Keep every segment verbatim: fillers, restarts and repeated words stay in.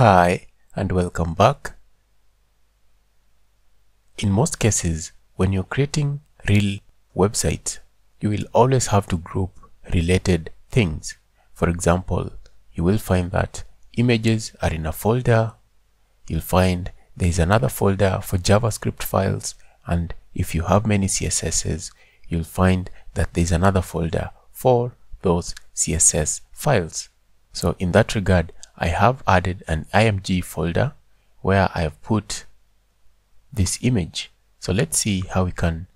Hi and welcome back. In most cases, when you're creating real websites, you will always have to group related things. For example, you will find that images are in a folder. You'll find there is another folder for JavaScript files, and if you have many C S Ss, you'll find that there's another folder for those C S S files. So in that regard, I have added an I M G folder where I have put this image. So let's see how we can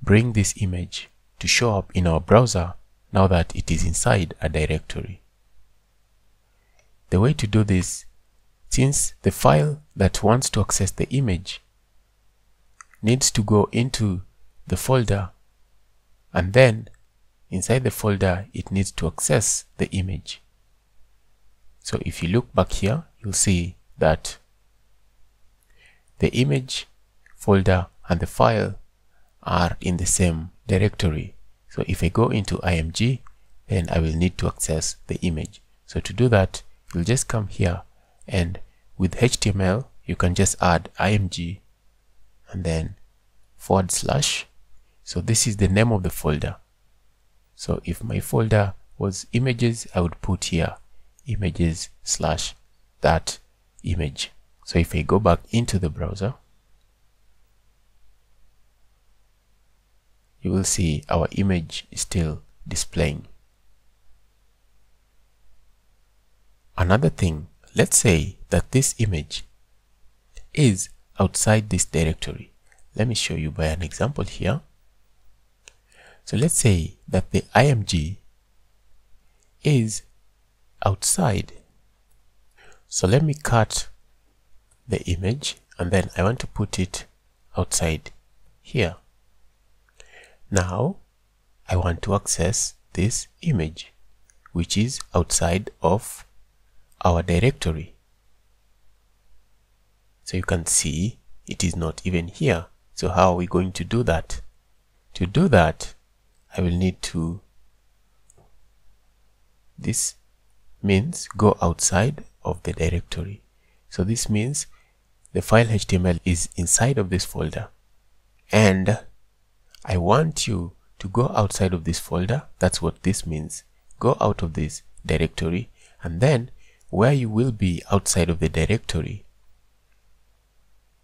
bring this image to show up in our browser now that it is inside a directory. The way to do this, since the file that wants to access the image needs to go into the folder, and then inside the folder it needs to access the image. So if you look back here, you'll see that the image folder and the file are in the same directory. So if I go into I M G, then I will need to access the image. So to do that, you'll just come here, and with H T M L, you can just add I M G and then forward slash. So this is the name of the folder. So if my folder was images, I would put here images slash that image. So if I go back into the browser, you will see our image is still displaying. Another thing, let's say that this image is outside this directory. Let me show you by an example here. So let's say that the I M G is outside. So let me cut the image, and then I want to put it outside here. Now I want to access this image, which is outside of our directory. So you can see it is not even here. So how are we going to do that? To do that, I will need to, this means go outside of the directory. So this means the file H T M L is inside of this folder, and I want you to go outside of this folder. That's what this means. Go out of this directory, and then where you will be outside of the directory.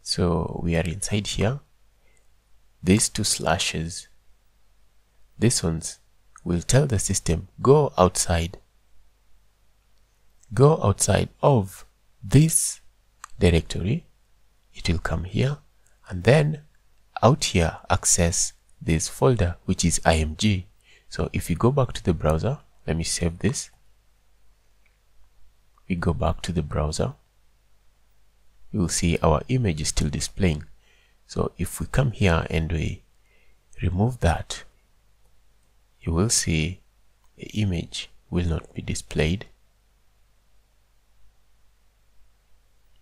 So we are inside here. These two slashes, these ones will tell the system go outside. Go outside of this directory. It will come here, and then out here access this folder, which is I M G. So if you go back to the browser, let me save this. We go back to the browser. You will see our image is still displaying. So if we come here and we remove that, you will see the image will not be displayed.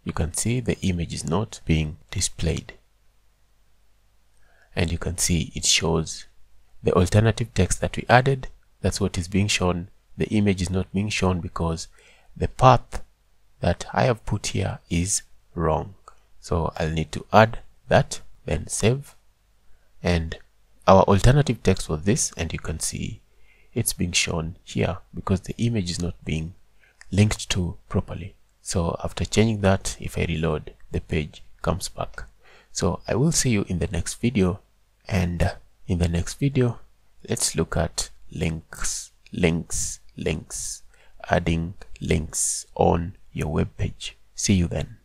You can see the image is not being displayed, and you can see it shows the alternative text that we added. That's what is being shown. The image is not being shown because the path that I have put here is wrong. So I'll need to add that, then save, and our alternative text was this, and you can see it's being shown here because the image is not being linked to properly. So after changing that, if I reload, the page comes back. So I will see you in the next video, and in the next video, let's look at links, links, links, adding links on your web page. See you then.